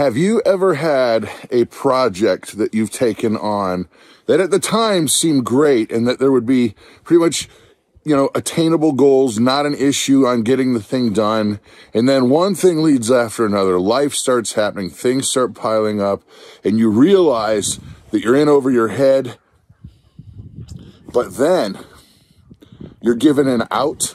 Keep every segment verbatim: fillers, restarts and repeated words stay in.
Have you ever had a project that you've taken on that at the time seemed great and that there would be pretty much, you know, attainable goals, not an issue on getting the thing done? And then one thing leads after another. Life starts happening. Things start piling up and you realize that you're in over your head. But then you're given an out.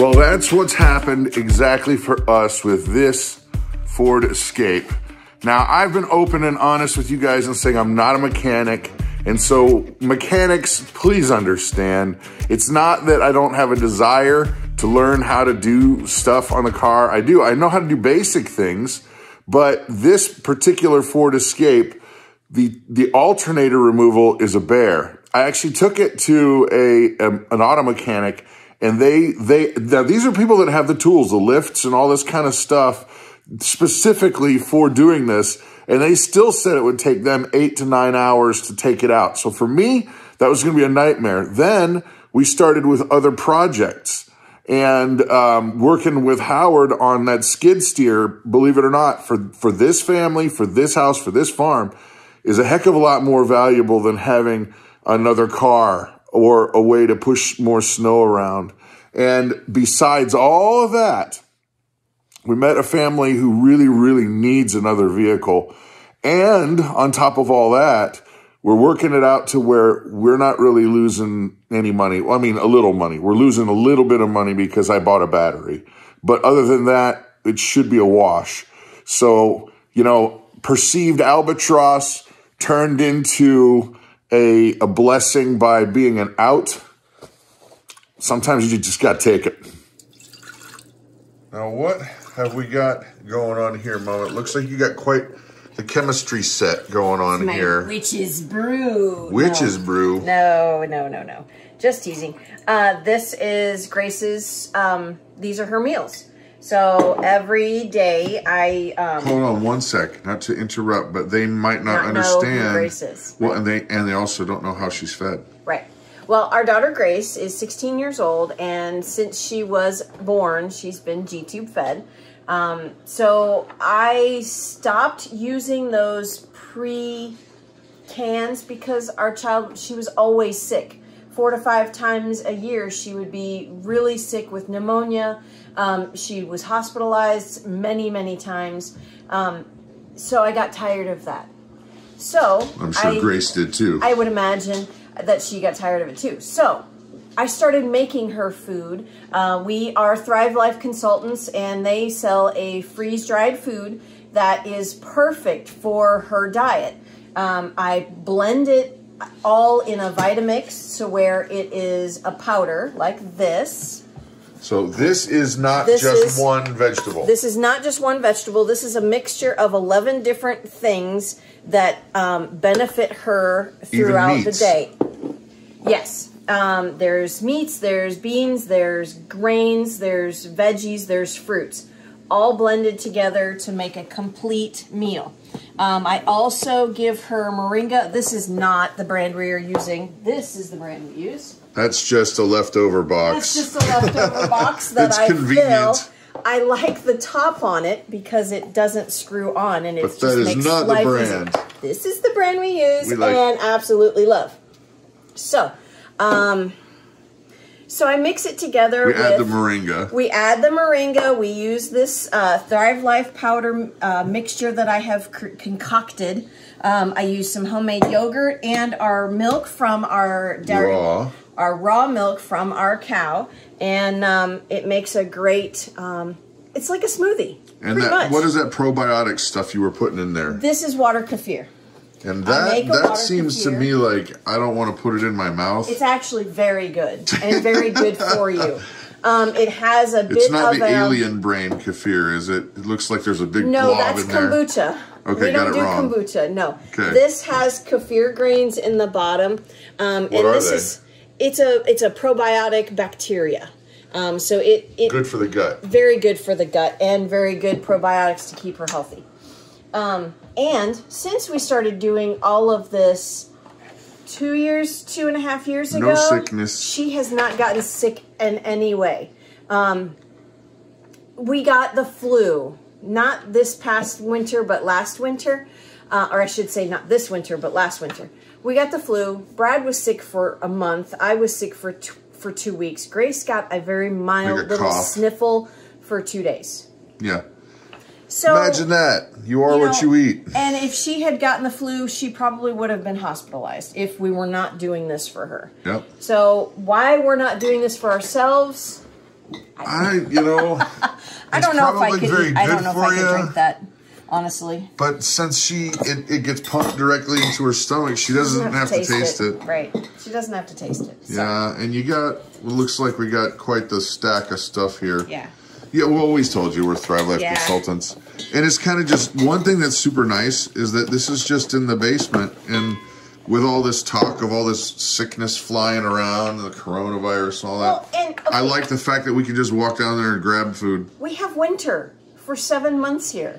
Well, that's what's happened exactly for us with this Ford Escape. Now, I've been open and honest with you guys and saying I'm not a mechanic. And so mechanics, please understand, it's not that I don't have a desire to learn how to do stuff on the car. I do. I know how to do basic things, but this particular Ford Escape, the, the alternator removal is a bear. I actually took it to a, a an auto mechanic. And they, they, now these are people that have the tools, the lifts and all this kind of stuff specifically for doing this. And they still said it would take them eight to nine hours to take it out. So for me, that was going to be a nightmare. Then we started with other projects and, um, working with Howard on that skid steer, believe it or not, for, for this family, for this house, for this farm is a heck of a lot more valuable than having another car or a way to push more snow around. And besides all of that, we met a family who really, really needs another vehicle. And on top of all that, we're working it out to where we're not really losing any money. Well, I mean, a little money. We're losing a little bit of money because I bought a battery. But other than that, it should be a wash. So, you know, perceived albatross turned into A, a blessing by being an out. Sometimes you just got to take it. Now, what have we got going on here, Mom? It looks like you got quite the chemistry set going on My here. Witch's brew. Witch's no. brew. No, no, no, no. Just teasing. Uh, this is Grace's, um, these are her meals. So every day I, um, hold on one sec, not to interrupt, but they might not, not understand. Know who Grace is. Well, and they, and they also don't know how she's fed. Right. Well, our daughter Grace is sixteen years old. And since she was born, she's been G-tube fed. Um, so I stopped using those pre cans because our child, she was always sick. Four to five times a year, she would be really sick with pneumonia. Um, she was hospitalized many, many times. Um, so I got tired of that. So I'm sure I, Grace did too. I would imagine that she got tired of it too. So I started making her food. Uh, we are Thrive Life consultants and they sell a freeze-dried food that is perfect for her diet. Um, I blend it all in a Vitamix, so where it is a powder like this. So this is not this just is, one vegetable. This is not just one vegetable. This is a mixture of eleven different things that um, benefit her throughout the day. Yes. Um, there's meats, there's beans, there's grains, there's veggies, there's fruits, all blended together to make a complete meal. Um, I also give her moringa. This is not the brand we are using. This is the brand we use. That's just a leftover box. That's just a leftover box that it's I convenient. fill. I like the top on it because it doesn't screw on, and it just that is makes not the brand. Easy. This is the brand we use we like and absolutely love. So, um, so I mix it together. We with, add the moringa. We add the moringa. We use this uh, Thrive Life powder uh, mixture that I have concocted. Um, I use some homemade yogurt and our milk from our dairy, raw. our raw milk from our cow, and um, it makes a great. Um, it's like a smoothie. And that, much. what is that probiotic stuff you were putting in there? This is water kefir. And that that seems to me like I don't want to put it in my mouth. It's actually very good and very good for you. Um, it has a bit of a... It's not the alien brain kefir, is it? It looks like there's a big blob in there. No, that's kombucha. Okay, got it wrong. We don't do kombucha, no. Okay. This has kefir grains in the bottom. Um, what are they? It's a, it's a probiotic bacteria. Um, so it, it... Good for the gut. Very good for the gut, and very good probiotics to keep her healthy. Um, and since we started doing all of this two years, two and a half years ago, no sickness. She has not gotten sick in any way. Um, we got the flu, not this past winter, but last winter. Uh, or I should say not this winter, but last winter. We got the flu. Brad was sick for a month. I was sick for, t for two weeks. Grace got a very mild like a little cough. sniffle for two days. Yeah. So, imagine that. You are you know, what you eat. And if she had gotten the flu, she probably would have been hospitalized if we were not doing this for her. Yep. So why we're not doing this for ourselves, I, I you know, I don't know if I could eat, I don't know if I could drink that, honestly. But since she it, it gets pumped directly into her stomach, she doesn't, she doesn't have, have to taste, taste it. it. Right. She doesn't have to taste it. So. Yeah, and you got it looks like we got quite the stack of stuff here. Yeah. Yeah, we always told you we're Thrive Life yeah. consultants. And it's kind of just one thing that's super nice is that this is just in the basement. And with all this talk of all this sickness flying around, the coronavirus and all that, well, and, okay. I like the fact that we can just walk down there and grab food. We have winter for seven months here.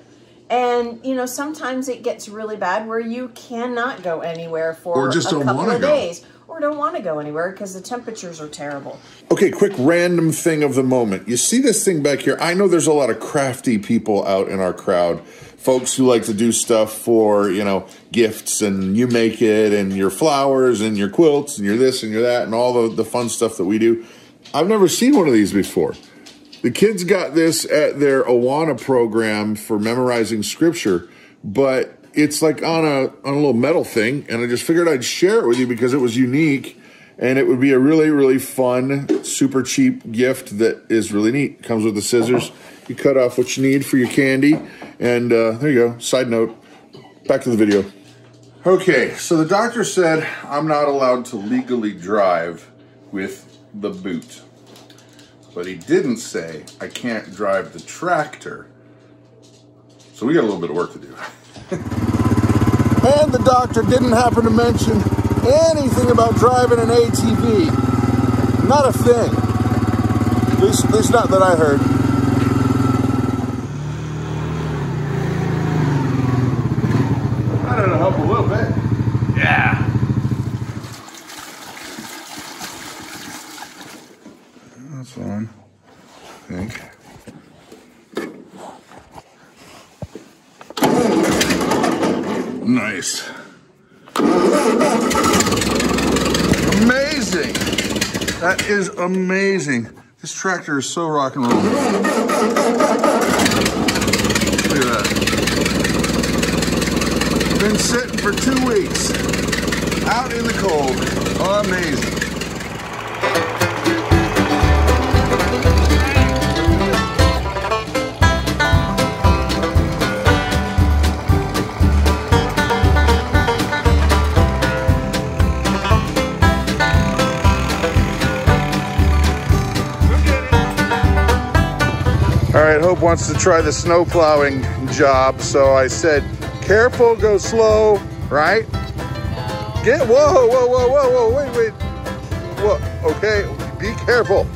And, you know, sometimes it gets really bad where you cannot go anywhere for or just a don't couple of go. days. Or don't want to go anywhere because the temperatures are terrible. Okay, quick random thing of the moment. You see this thing back here? I know there's a lot of crafty people out in our crowd. Folks who like to do stuff for, you know, gifts and you make it and your flowers and your quilts and your this and your that and all the, the fun stuff that we do. I've never seen one of these before. The kids got this at their Awana program for memorizing scripture, but it's like on a on a little metal thing, and I just figured I'd share it with you because it was unique, and it would be a really, really fun, super cheap gift that is really neat. Comes with the scissors. You cut off what you need for your candy, and uh, there you go. Side note. Back to the video. Okay, so the doctor said I'm not allowed to legally drive with the boot, but he didn't say I can't drive the tractor. So we got a little bit of work to do. And the doctor didn't happen to mention anything about driving an A T V. Not a thing. At least, at least not that I heard. That'll help a little bit. Yeah. That's on, I think. Nice. Amazing. That is amazing. This tractor is so rock and roll. Look at that. Been sitting for two weeks. Out in the cold. Amazing. Hope wants to try the snow plowing job, so I said, careful, go slow, right? No. Get, whoa, whoa, whoa, whoa, whoa, wait, wait. Whoa, okay, be careful.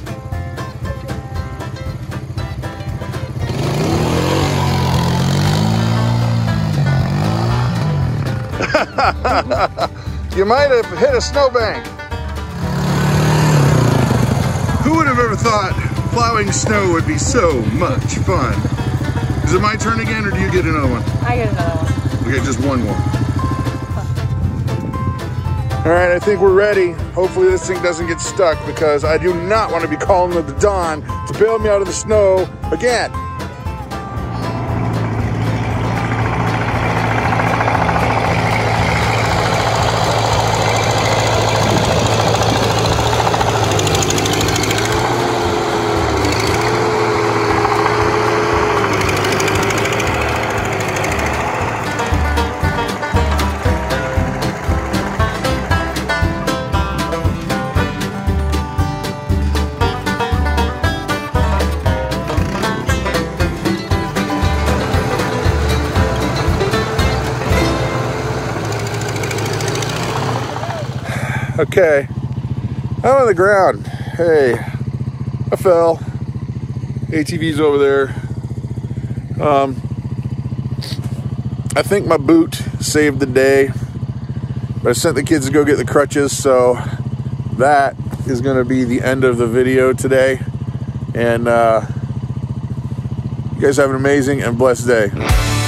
You might have hit a snowbank. Who would have ever thought plowing snow would be so much fun. Is it my turn again, or do you get another one? I get another one. Okay, just one more. All right, I think we're ready. Hopefully this thing doesn't get stuck because I do not want to be calling the Don to bail me out of the snow again. Okay, I'm on the ground. Hey, I fell. A T V's over there. Um, I think my boot saved the day, but I sent the kids to go get the crutches, so that is going to be the end of the video today. And uh, you guys have an amazing and blessed day.